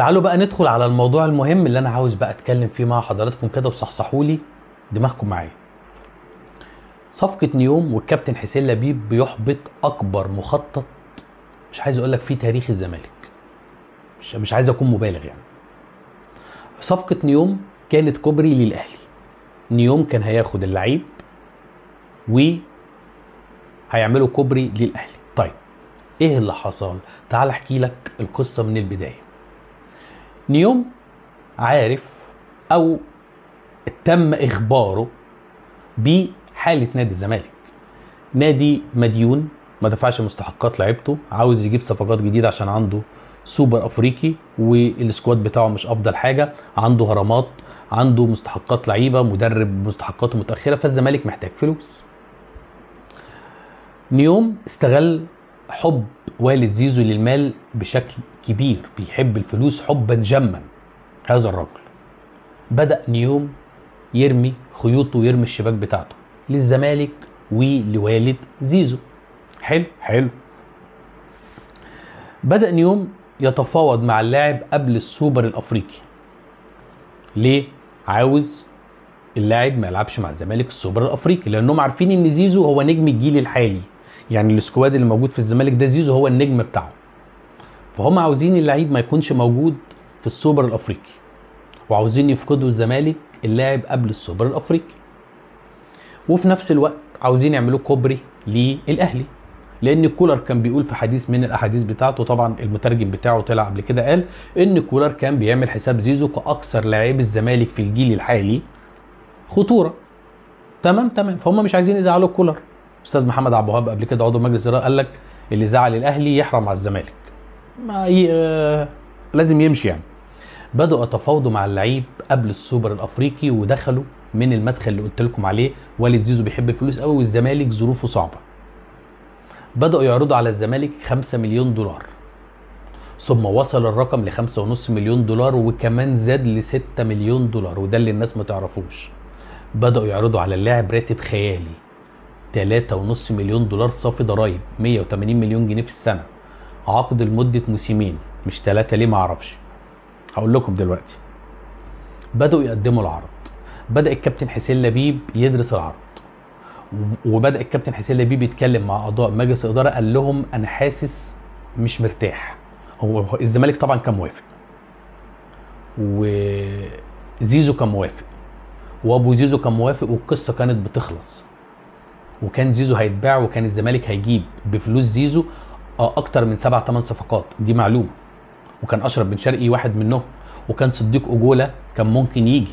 تعالوا بقى ندخل على الموضوع المهم اللي انا عاوز بقى اتكلم فيه مع حضراتكم كده، وصحصحولي دماغكم معايا. صفقة نيوم والكابتن حسين لبيب بيحبط اكبر مخطط، مش عايز اقول لك، في تاريخ الزمالك. مش عايز اكون مبالغ يعني. صفقة نيوم كانت كوبري للاهلي. نيوم كان هياخد اللعيب وهيعملوا كوبري للاهلي. طيب ايه اللي حصل؟ تعال احكي لك القصه من البدايه. نيوم عارف او تم اخباره بحاله نادي الزمالك. نادي مديون، ما دفعش مستحقات لعيبته، عاوز يجيب صفقات جديده عشان عنده سوبر افريقي والسكواد بتاعه مش افضل حاجه، عنده غرامات، عنده مستحقات لعيبه، مدرب مستحقاته متاخره، فالزمالك محتاج فلوس. نيوم استغل حب والد زيزو للمال بشكل كبير، بيحب الفلوس حبا جما هذا الرجل. بدأ نيوم يرمي خيوطه ويرمي الشباك بتاعته للزمالك ولوالد زيزو. حلو حلو. بدأ نيوم يتفاوض مع اللاعب قبل السوبر الأفريقي. ليه؟ عاوز اللاعب ما يلعبش مع الزمالك السوبر الأفريقي، لأنهم عارفين إن زيزو هو نجم الجيل الحالي، يعني السكواد اللي موجود في الزمالك ده زيزو هو النجم بتاعه. فهم عاوزين اللعيب ما يكونش موجود في السوبر الأفريقي، وعاوزين يفقدوا الزمالك اللاعب قبل السوبر الأفريقي، وفي نفس الوقت عاوزين يعملوا كوبري للأهلي، لأن كولر كان بيقول في حديث من الأحاديث بتاعته، طبعا المترجم بتاعه طلع قبل كده قال إن كولر كان بيعمل حساب زيزو كأكثر لاعب الزمالك في الجيل الحالي خطورة. تمام. فهم مش عايزين يزعلوا كولر. استاذ محمد عبد الوهاب قبل كده عضو مجلس الاداره قال لك اللي زعل الاهلي يحرم على الزمالك، ما لازم يمشي يعني. بداوا يتفاوضوا مع اللعيب قبل السوبر الافريقي، ودخلوا من المدخل اللي قلت لكم عليه، والد زيزو بيحب الفلوس قوي والزمالك ظروفه صعبه. بداوا يعرضوا على الزمالك 5 مليون دولار، ثم وصل الرقم ل 5.5 مليون دولار، وكمان زاد ل 6 مليون دولار، وده اللي الناس ما تعرفوش. بداوا يعرضوا على اللاعب راتب خيالي 3.5 مليون دولار صافي ضرايب، 180 مليون جنيه في السنه، عقد لمده موسمين مش 3، ليه ما اعرفش، هقول لكم دلوقتي. بداوا يقدموا العرض، بدا الكابتن حسين لبيب يدرس العرض، وبدا الكابتن حسين لبيب يتكلم مع اعضاء مجلس الاداره، قال لهم انا حاسس مش مرتاح. هو الزمالك طبعا كان موافق، وزيزو كان موافق، وابو زيزو كان موافق، والقصه كانت بتخلص، وكان زيزو هيتباع، وكان الزمالك هيجيب بفلوس زيزو اكتر من 7-8 صفقات، دي معلومه. وكان اشرف بن شرقي واحد منهم، وكان صديق اجوله كان ممكن يجي،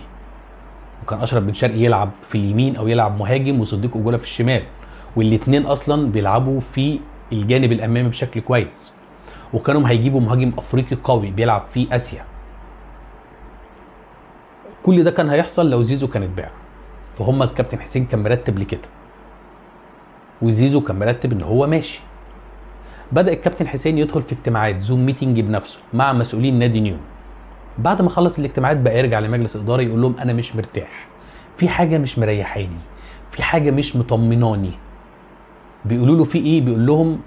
وكان اشرف بن شرقي يلعب في اليمين او يلعب مهاجم، وصديق اجوله في الشمال، والاثنين اصلا بيلعبوا في الجانب الامامي بشكل كويس، وكانوا هيجيبوا مهاجم افريقي قوي بيلعب في اسيا. كل ده كان هيحصل لو زيزو كان اتباع. فهم الكابتن حسين كان مرتب لكده، وزيزو كان مرتب ان هو ماشي. بدأ الكابتن حسين يدخل في اجتماعات زوم ميتنج بنفسه مع مسؤولين نادي نيوم. بعد ما خلص الاجتماعات بقى يرجع لمجلس الاداره يقول لهم انا مش مرتاح، في حاجه مش مريحاني، في حاجه مش مطمناني. بيقولوا له في ايه؟ بيقول لهم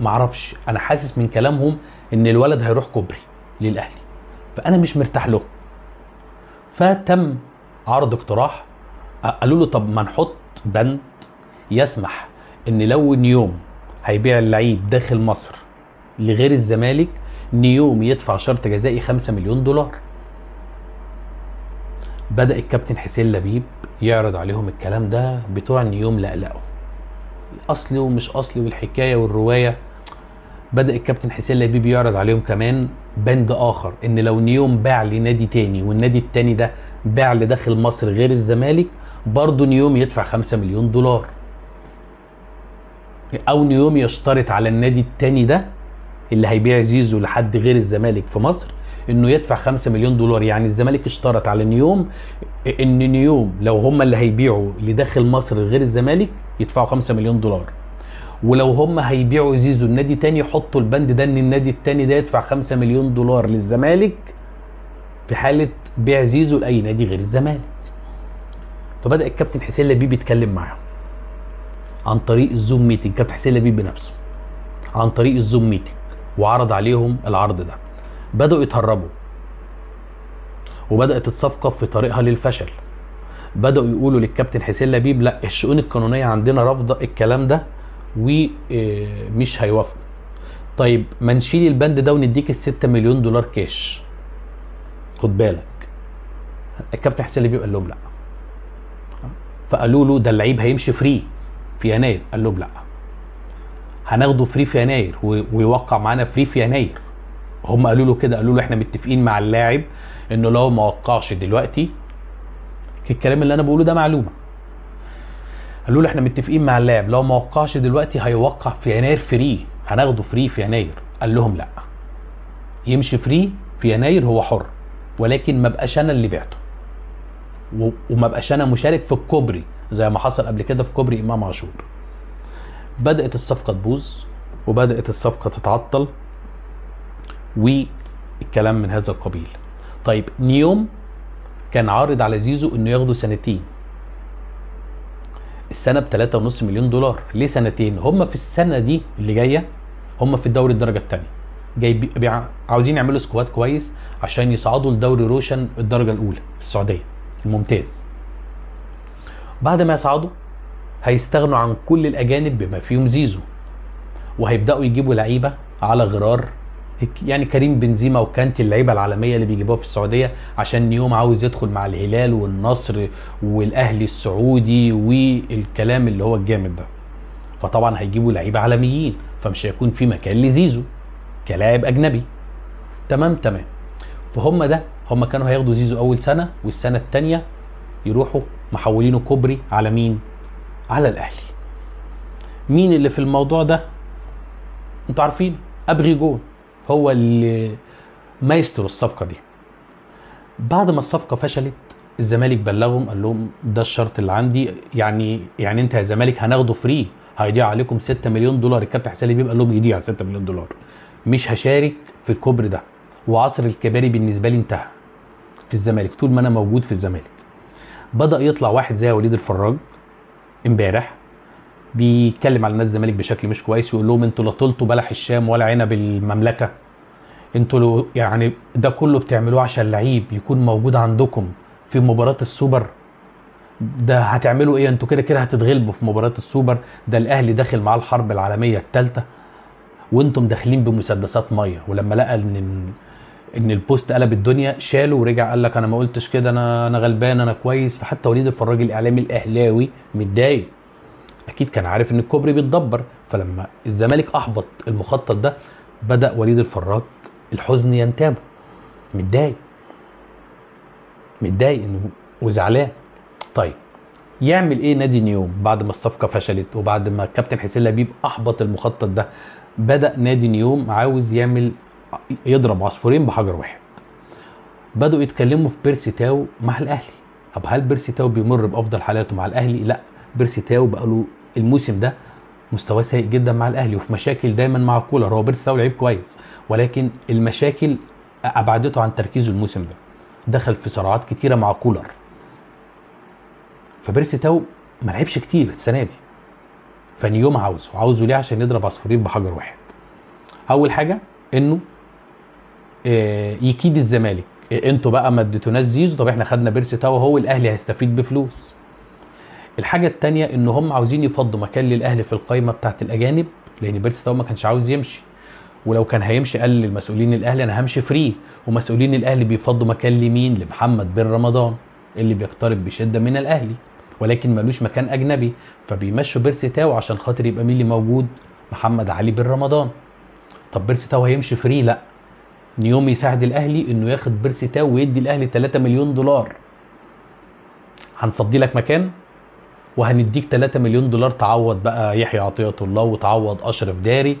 معرفش، انا حاسس من كلامهم ان الولد هيروح كوبري للاهلي، فانا مش مرتاح له. فتم عرض اقتراح، قالوا له طب ما نحط بند يسمح ان لو نيوم هيبيع اللعيب داخل مصر لغير الزمالك، نيوم يدفع شرط جزائي 5 مليون دولار. بدأ الكابتن حسين لبيب يعرض عليهم الكلام ده، بتوع نيوم لقلقوا، اصلي ومش اصلي والحكايه والروايه. بدأ الكابتن حسين لبيب يعرض عليهم كمان بند اخر، ان لو نيوم باع لنادي تاني والنادي التاني ده باع لداخل مصر غير الزمالك، برضه نيوم يدفع 5 مليون دولار، او نيوم يشترط على النادي التاني ده اللي هيبيع زيزو لحد غير الزمالك في مصر انه يدفع 5 مليون دولار. يعني الزمالك اشترط على نيوم ان نيوم لو هم اللي هيبيعوا لداخل مصر غير الزمالك يدفعوا 5 مليون دولار، ولو هم هيبيعوا زيزو النادي تاني يحطوا البند ده ان النادي التاني ده يدفع 5 مليون دولار للزمالك في حالة بيع زيزو لأي نادي غير الزمالك. فبدأ الكابتن حسين لبيب يتكلم معاهم عن طريق الزوم ميتنج، كابتن حسين لبيب بنفسه عن طريق الزوم ميتنج، وعرض عليهم العرض ده. بدأوا يتهربوا وبدأت الصفقة في طريقها للفشل. بدأوا يقولوا للكابتن حسين لبيب لا، الشؤون القانونية عندنا رافضة الكلام ده ومش هيوافقوا. طيب ما نشيل البند ده ونديك ال6 مليون دولار كاش، خد بالك. الكابتن حسين لبيب قال لهم لا، فقالوا له ده اللعيب هيمشي فري في يناير، قال لهم لا هناخده فري في يناير ويوقع معانا فري في يناير. هم قالوا له كده، قالوا له احنا متفقين مع اللاعب انه لو ما وقعش دلوقتي، الكلام اللي انا بقوله ده معلومه، قالوا له احنا متفقين مع اللاعب لو ما وقعش دلوقتي هيوقع في يناير فري، هناخده فري في يناير. قال لهم لا، يمشي فري في يناير هو حر، ولكن ما بقاش انا اللي بعته وما بقاش انا مشارك في الكوبري زي ما حصل قبل كده في كوبري امام عاشور. بدات الصفقه تبوظ وبدات الصفقه تتعطل والكلام من هذا القبيل. طيب نيوم كان عارض على زيزو انه ياخده سنتين، السنه ب3.5 مليون دولار. ليه سنتين؟ هم في السنه دي اللي جايه هم في الدوري الدرجه الثانيه، جاي عاوزين يعملوا سكواد كويس عشان يصعدوا لدوري روشن الدرجه الاولى في السعوديه الممتاز. بعد ما يصعدوا هيستغنوا عن كل الاجانب بما فيهم زيزو، وهيبداوا يجيبوا لعيبه على غرار، يعني كريم بنزيما وكانت اللعيبه العالميه اللي بيجيبوها في السعوديه، عشان نيوم عاوز يدخل مع الهلال والنصر والاهلي السعودي والكلام اللي هو الجامد ده. فطبعا هيجيبوا لعيبه عالميين، فمش هيكون في مكان لزيزو كلاعب اجنبي. تمام. فهم ده هم كانوا هياخدوا زيزو اول سنه، والسنه الثانيه يروحوا محولينه كوبري على مين؟ على الاهلي. مين اللي في الموضوع ده؟ انتوا عارفين ابغي جول هو اللي مايسترو الصفقه دي. بعد ما الصفقه فشلت الزمالك بلغهم قال لهم ده الشرط اللي عندي، يعني انت يا زمالك هناخده فري، هيضيع عليكم 6 مليون دولار. الكابتن حسين لبيب قال لهم يضيع 6 مليون دولار، مش هشارك في الكوبري ده، وعصر الكباري بالنسبه لي انتهى في الزمالك طول ما انا موجود في الزمالك. بدا يطلع واحد زي وليد الفراج امبارح بيتكلم على نادي الزمالك بشكل مش كويس، ويقول لهم انتوا لا طلتوا بلح الشام ولا عنب المملكه، انتوا يعني ده كله بتعملوه عشان لعيب يكون موجود عندكم في مباراه السوبر، ده هتعملوا ايه؟ انتوا كده كده هتتغلبوا في مباراه السوبر، ده الاهلي داخل معاه الحرب العالميه الثالثه وانتم داخلين بمسدسات ميه. ولما لقى ان البوست قلب الدنيا شاله ورجع قال لك انا ما قلتش كده، انا غلبان، انا كويس. فحتى وليد الفراج الاعلامي الاهلاوي متضايق، اكيد كان عارف ان الكوبري بيتدبر. فلما الزمالك احبط المخطط ده بدا وليد الفراج الحزن ينتابه، متضايق وزعلان. طيب يعمل ايه نادي نيوم بعد ما الصفقه فشلت وبعد ما الكابتن حسين لبيب احبط المخطط ده؟ بدا نادي نيوم عاوز يضرب عصفورين بحجر واحد. بداوا يتكلموا في بيرسي تاو مع الاهلي. طب هل بيرسي تاو بيمر بافضل حالاته مع الاهلي؟ لا، بيرسي تاو بقاله الموسم ده مستواه سيء جدا مع الاهلي وفي مشاكل دايما مع كولر. هو بيرسي تاو لعيب كويس، ولكن المشاكل ابعدته عن تركيزه الموسم ده، دخل في صراعات كتيره مع كولر. فبيرسي تاو ما لعبش كتير السنه دي. فنيوم عاوزه ليه؟ عشان يضرب عصفورين بحجر واحد. اول حاجه انه يكيد الزمالك، انتوا بقى ما اديتوناش زيزو، طب احنا خدنا بيرسي تاو وهو الاهلي هيستفيد بفلوس. الحاجه الثانيه ان هم عاوزين يفضوا مكان للاهلي في القايمه بتاعه الاجانب، لان بيرسي تاو ما كانش عاوز يمشي، ولو كان هيمشي قال للمسؤولين الاهلي انا همشي فري. ومسؤولين الاهلي بيفضوا مكان لمين؟ لمحمد بن رمضان اللي بيقترب بشده من الاهلي ولكن مالوش مكان اجنبي، فبيمشوا بيرسي تاو عشان خاطر يبقى مين اللي موجود؟ محمد علي بن رمضان. طب بيرسي تاو هيمشي فري؟ لا، نيوم يساعد الاهلي انه ياخد بيرسي تاو ويدي الاهلي 3 مليون دولار، هنفضي لك مكان وهنديك 3 مليون دولار تعوض بقى يحيى عطية الله وتعوض أشرف داري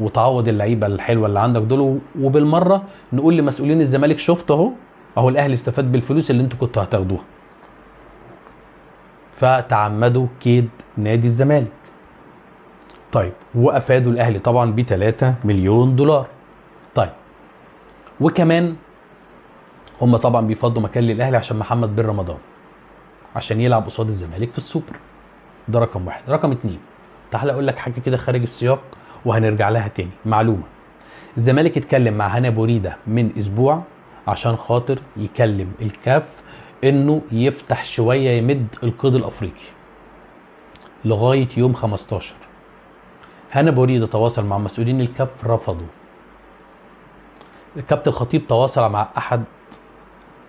وتعوض اللعيبة الحلوة اللي عندك دول، وبالمرة نقول لمسؤولين الزمالك شفتوا أهو الأهلي استفاد بالفلوس اللي أنتوا كنتوا هتاخدوها. فتعمدوا كيد نادي الزمالك. طيب وأفادوا الأهلي طبعا ب3 مليون دولار. طيب وكمان هم طبعا بيفضوا مكان للأهلي عشان محمد بن رمضان عشان يلعب قصاد الزمالك في السوبر. ده رقم واحد. رقم 2، تعال اقول لك حاجه كده خارج السياق وهنرجع لها تاني، معلومه. الزمالك اتكلم مع هاني أبو ريدة من اسبوع عشان خاطر يكلم الكاف انه يفتح شويه يمد القيد الافريقي لغايه يوم 15. هاني أبو ريدة تواصل مع مسؤولين الكاف رفضوا. الكابتن الخطيب تواصل مع احد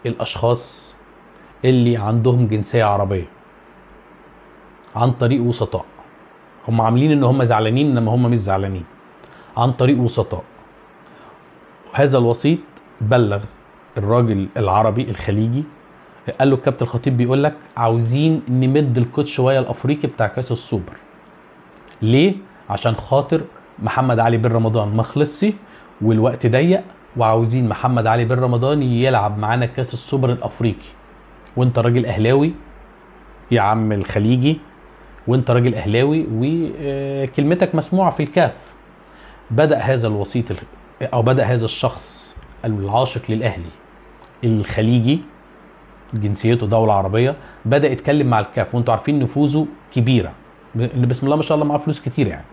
الاشخاص اللي عندهم جنسيه عربيه عن طريق وسطاء، هم عاملين ان هم زعلانين انما هم مش زعلانين، عن طريق وسطاء. هذا الوسيط بلغ الراجل العربي الخليجي، قال له الكابتن الخطيب بيقول لك عاوزين نمد القيد شويه الافريقي بتاع كاس السوبر. ليه؟ عشان خاطر محمد علي بن رمضان ما خلصش والوقت ضيق، وعاوزين محمد علي بن رمضان يلعب معانا كاس السوبر الافريقي، وانت راجل اهلاوي يا عم الخليجي، وانت راجل اهلاوي وكلمتك مسموعه في الكاف. بدأ هذا الوسيط او بدأ هذا الشخص العاشق للاهلي الخليجي جنسيته دوله عربيه، بدأ يتكلم مع الكاف، وانتوا عارفين نفوذه كبيره، اللي بسم الله ما شاء الله معاه فلوس كتير يعني،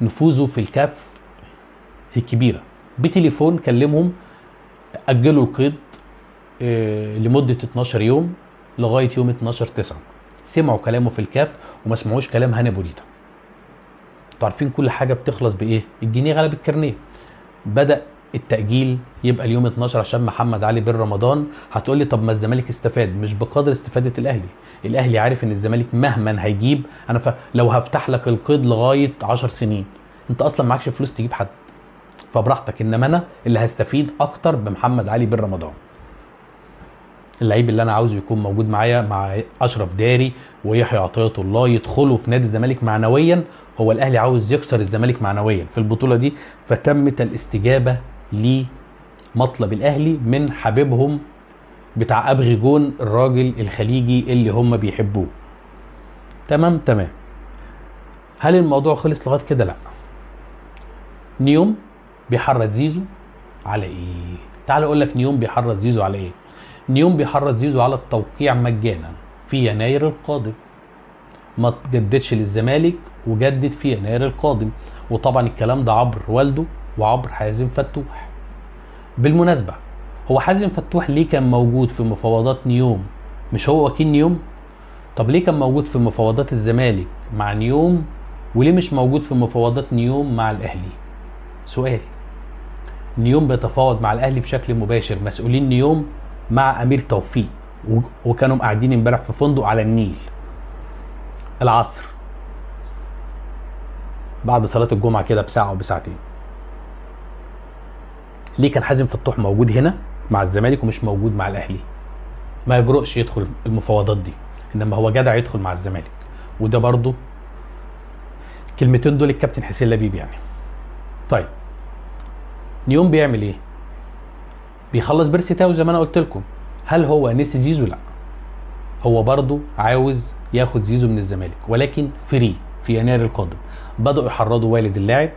نفوذه في الكاف هي كبيره. بتليفون كلمهم اجلوا القيد لمده 12 يوم لغايه يوم 12/9. سمعوا كلامه في الكاف وما سمعوش كلام هاني أبو ريدة. انتوا عارفين كل حاجه بتخلص بايه؟ الجنيه غلب الكرنيه. بدا التاجيل يبقى اليوم 12 عشان محمد علي بن رمضان. هتقول لي طب ما الزمالك استفاد، مش بقدر استفاده الاهلي. الاهلي عارف ان الزمالك مهما هيجيب، انا لو هفتح لك القيد لغايه 10 سنين انت اصلا معكش فلوس تجيب حد، فبراحتك، انما انا اللي هستفيد اكتر بمحمد علي بن رمضان. اللعيب اللي انا عاوزه يكون موجود معايا مع اشرف داري ويحيى عطية الله، يدخلوا في نادي الزمالك معنويا. هو الاهلي عاوز يكسر الزمالك معنويا في البطوله دي، فتمت الاستجابه لمطلب الاهلي من حبيبهم بتاع ابغي جون الراجل الخليجي اللي هم بيحبوه. تمام. هل الموضوع خلص لغايه كده؟ لا. نيوم بيحرض زيزو على ايه؟ تعال اقول لك نيوم بيحرض زيزو على ايه؟ نيوم بيحرض زيزو على التوقيع مجانا في يناير القادم، ما تجددش للزمالك وجدد في يناير القادم. وطبعا الكلام ده عبر والده وعبر حازم فتوح. بالمناسبة هو حازم فتوح ليه كان موجود في مفاوضات نيوم؟ مش هو وكيل نيوم؟ طب ليه كان موجود في مفاوضات الزمالك مع نيوم وليه مش موجود في مفاوضات نيوم مع الاهلي؟ سؤال. نيوم بيتفاوض مع الاهلي بشكل مباشر، مسؤولين نيوم مع أمير توفيق، وكانوا قاعدين امبارح في فندق على النيل العصر بعد صلاة الجمعة كده بساعة أو بساعتين. ليه كان حازم فتوح موجود هنا مع الزمالك ومش موجود مع الأهلي؟ ما يجرؤش يدخل المفاوضات دي، إنما هو جدع يدخل مع الزمالك. وده برضو الكلمتين دول الكابتن حسين لبيب يعني. طيب نيوم بيعمل إيه؟ بيخلص بيرسي تاو زي ما انا قلت لكم. هل هو نسي زيزو؟ لا، هو برضو عاوز ياخد زيزو من الزمالك، ولكن فري في يناير القادم. بدأوا يحرضوا والد اللاعب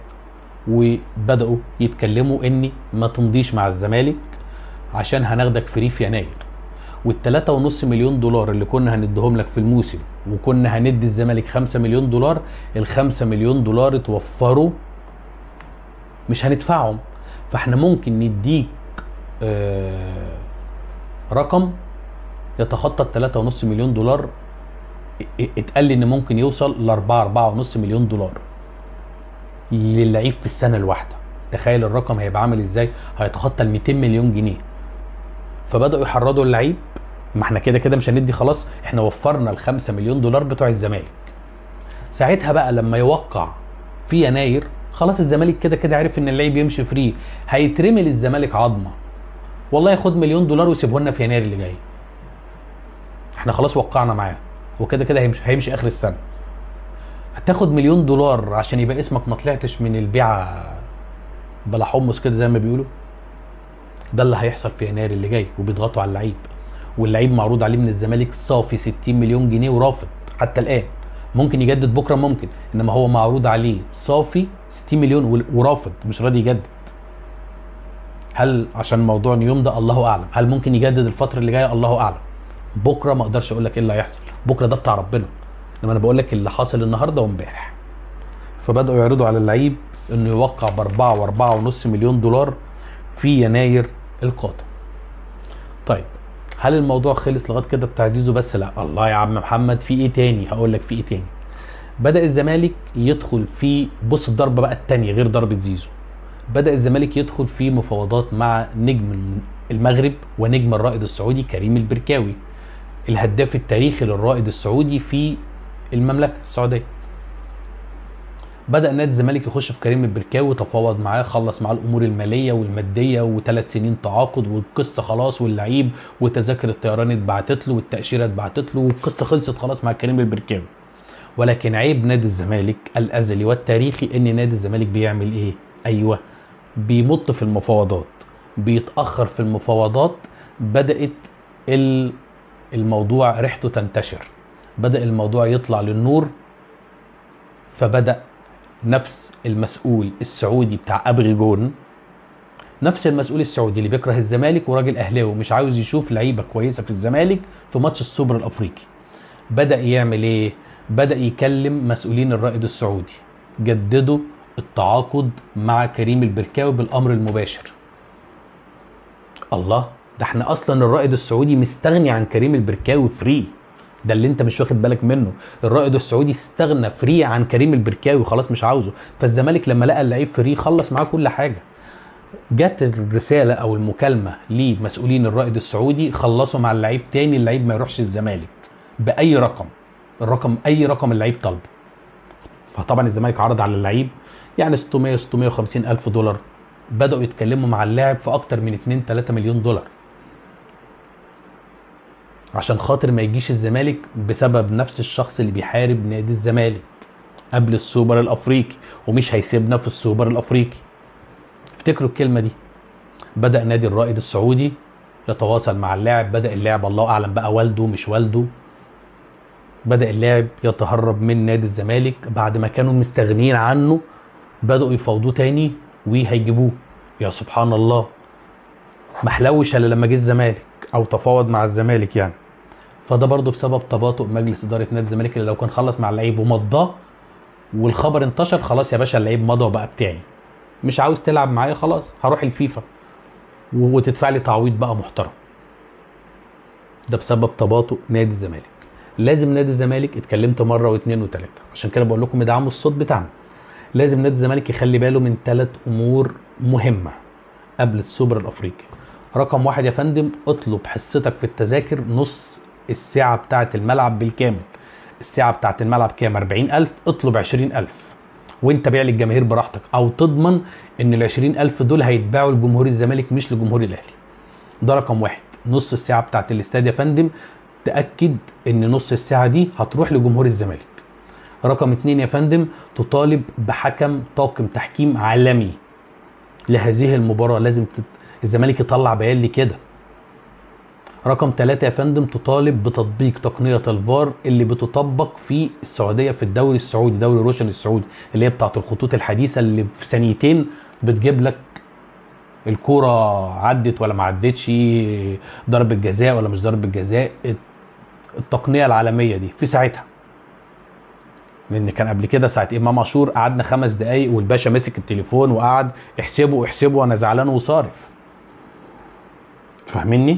وبدأوا يتكلموا ان ما تمضيش مع الزمالك عشان هناخدك فري في يناير، وال3.5 مليون دولار اللي كنا هنديهم لك في الموسم وكنا هندي الزمالك 5 مليون دولار، ال5 مليون دولار اتوفروا مش هندفعهم، فاحنا ممكن نديك رقم يتخطى ال3.5 مليون دولار، اتقال لي ان ممكن يوصل ل4.5 مليون دولار للعيب في السنه الواحده. تخيل الرقم هيبقى عامل ازاي، هيتخطى ال200 مليون جنيه. فبداوا يحرضوا اللعيب، ما احنا كده كده مش هندي، خلاص احنا وفرنا ال5 مليون دولار بتوع الزمالك. ساعتها بقى لما يوقع في يناير خلاص الزمالك كده كده عارف ان اللعيب يمشي فري، هيترمي للزمالك عظمه، والله خد $1 مليون وسيبه لنا في يناير اللي جاي، احنا خلاص وقعنا معاه وكده كده هيمشي اخر السنه. هتاخد $1 مليون عشان يبقى اسمك ما طلعتش من البيعه بلا حمص كده زي ما بيقولوا. ده اللي هيحصل في يناير اللي جاي، وبيضغطوا على اللعيب، واللعيب معروض عليه من الزمالك صافي 60 مليون جنيه ورافض حتى الان. ممكن يجدد بكره ممكن، انما هو معروض عليه صافي 60 مليون ورافض مش راضي يجدد. هل عشان موضوع نيوم ده؟ الله اعلم. هل ممكن يجدد الفتره اللي جايه؟ الله اعلم. بكره ما اقدرش اقول لك ايه اللي هيحصل، بكره ده بتاع ربنا، انما انا بقول لك اللي حاصل النهارده وامبارح. فبداوا يعرضوا على اللعيب انه يوقع ب4 و4.5 مليون دولار في يناير القادم. طيب هل الموضوع خلص لغايه كده بتاع زيزو بس؟ لا الله يا عم محمد، في ايه تاني؟ هقول لك في ايه تاني. بدا الزمالك يدخل في، بص الضربه بقى الثانيه غير ضربه زيزو، بدا الزمالك يدخل في مفاوضات مع نجم المغرب ونجم الرائد السعودي كريم البركاوي، الهداف التاريخي للرائد السعودي في المملكه السعوديه. بدا نادي الزمالك يخش في كريم البركاوي، تفاوض معاه، خلص معاه الامور الماليه والماديه، و3 سنين تعاقد، والقصه خلاص، واللعيب وتذاكر الطيران اتبعتت له، والتاشيره اتبعتت له، والقصه خلصت خلاص مع كريم البركاوي. ولكن عيب نادي الزمالك الازلي والتاريخي ان نادي الزمالك بيعمل ايه؟ ايوه بيمط في المفاوضات، بيتاخر في المفاوضات. بدات الموضوع ريحته تنتشر، بدا الموضوع يطلع للنور، فبدا نفس المسؤول السعودي بتاع ابريجون، نفس المسؤول السعودي اللي بيكره الزمالك وراجل اهلاوي ومش عاوز يشوف لعيبه كويسه في الزمالك في ماتش السوبر الافريقي، بدا يعمل ايه؟ بدا يكلم مسؤولين الرائد السعودي، جددوا التعاقد مع كريم البركاوي بالامر المباشر. الله، ده احنا اصلا الرائد السعودي مستغني عن كريم البركاوي فري، ده اللي انت مش واخد بالك منه، الرائد السعودي استغنى فري عن كريم البركاوي، خلاص مش عاوزه. فالزمالك لما لقى اللعيب فري خلص معاه كل حاجه. جت الرساله او المكالمه لمسؤولين الرائد السعودي، خلصوا مع اللعيب تاني، اللعيب ما يروحش الزمالك باي رقم، الرقم اي رقم اللعيب طالبه. فطبعا الزمالك عرض على اللعيب يعني 600 و650 ألف دولار، بداوا يتكلموا مع اللاعب في اكتر من 2-3 مليون دولار عشان خاطر ما يجيش الزمالك، بسبب نفس الشخص اللي بيحارب نادي الزمالك قبل السوبر الافريقي ومش هيسيبنا في السوبر الافريقي. افتكروا الكلمه دي. بدا نادي الرائد السعودي يتواصل مع اللاعب، بدا اللاعب الله اعلم بقى والده مش والده، بدا اللاعب يتهرب من نادي الزمالك بعد ما كانوا مستغنيين عنه، بداوا يفاوضوه تاني وهيجيبوه. يا سبحان الله، ما حلوش الا لما جه الزمالك او تفاوض مع الزمالك يعني. فده برضه بسبب تباطؤ مجلس اداره نادي الزمالك، اللي لو كان خلص مع اللعيب ومضاه والخبر انتشر، خلاص يا باشا اللعيب مضى وبقى بتاعي، مش عاوز تلعب معايا خلاص هروح الفيفا وتدفع لي تعويض بقى محترم. ده بسبب تباطؤ نادي الزمالك. لازم نادي الزمالك، اتكلمت مره واثنين وثلاثه عشان كده بقول لكم ادعموا الصوت بتاعنا، لازم نادي الزمالك يخلي باله من 3 امور مهمه قبل السوبر الافريقي. رقم 1 يا فندم، اطلب حصتك في التذاكر، نص الساعة بتاعة الملعب بالكامل. الساعة بتاعة الملعب كام؟ 40,000، اطلب 20,000 وانت بيع للجماهير براحتك، او تضمن ان ال20,000 دول هيتباعوا لجمهور الزمالك مش لجمهور الاهلي. ده رقم 1، نص الساعة بتاعة الاستاد يا فندم، تأكد ان نص الساعة دي هتروح لجمهور الزمالك. رقم 2 يا فندم، تطالب بحكم طاقم تحكيم عالمي لهذه المباراة، لازم الزمالك يطلع بيان لي كده. رقم 3 يا فندم، تطالب بتطبيق تقنية الفار اللي بتطبق في السعودية في الدوري السعودي، دوري روشن السعودي، اللي هي بتاعة الخطوط الحديثة اللي في ثانيتين بتجيب لك الكرة عدت ولا ما عدتش، ضربة جزاء ولا مش ضربة جزاء، التقنية العالمية دي في ساعتها. لان كان قبل كده ساعه امام عاشور قعدنا 5 دقايق والباشا مسك التليفون وقعد احسبه وانا زعلان وصارف، فاهميني؟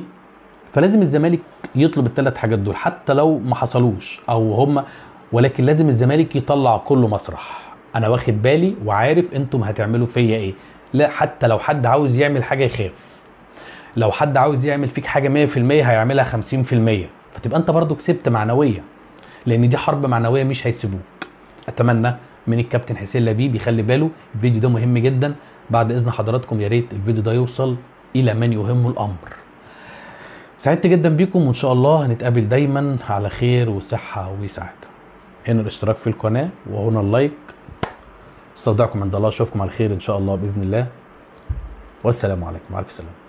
فلازم الزمالك يطلب ال3 حاجات دول حتى لو ما حصلوش او هم، ولكن لازم الزمالك يطلع كله مسرح، انا واخد بالي وعارف انتم هتعملوا فيا ايه. لا، حتى لو حد عاوز يعمل حاجه يخاف، لو حد عاوز يعمل فيك حاجه 100% هيعملها 50%، فتبقى انت برضو كسبت معنويا، لان دي حرب معنويه مش هيسيبوك. اتمنى من الكابتن حسين لبيب يخلي باله، الفيديو ده مهم جدا. بعد اذن حضراتكم يا ريت الفيديو ده يوصل الى من يهمه الامر. سعدت جدا بيكم، وان شاء الله هنتقابل دايما على خير وصحه وسعاده. هنا الاشتراك في القناه وهنا اللايك. استودعكم عند الله، اشوفكم على خير ان شاء الله باذن الله، والسلام عليكم. مع الف سلامه.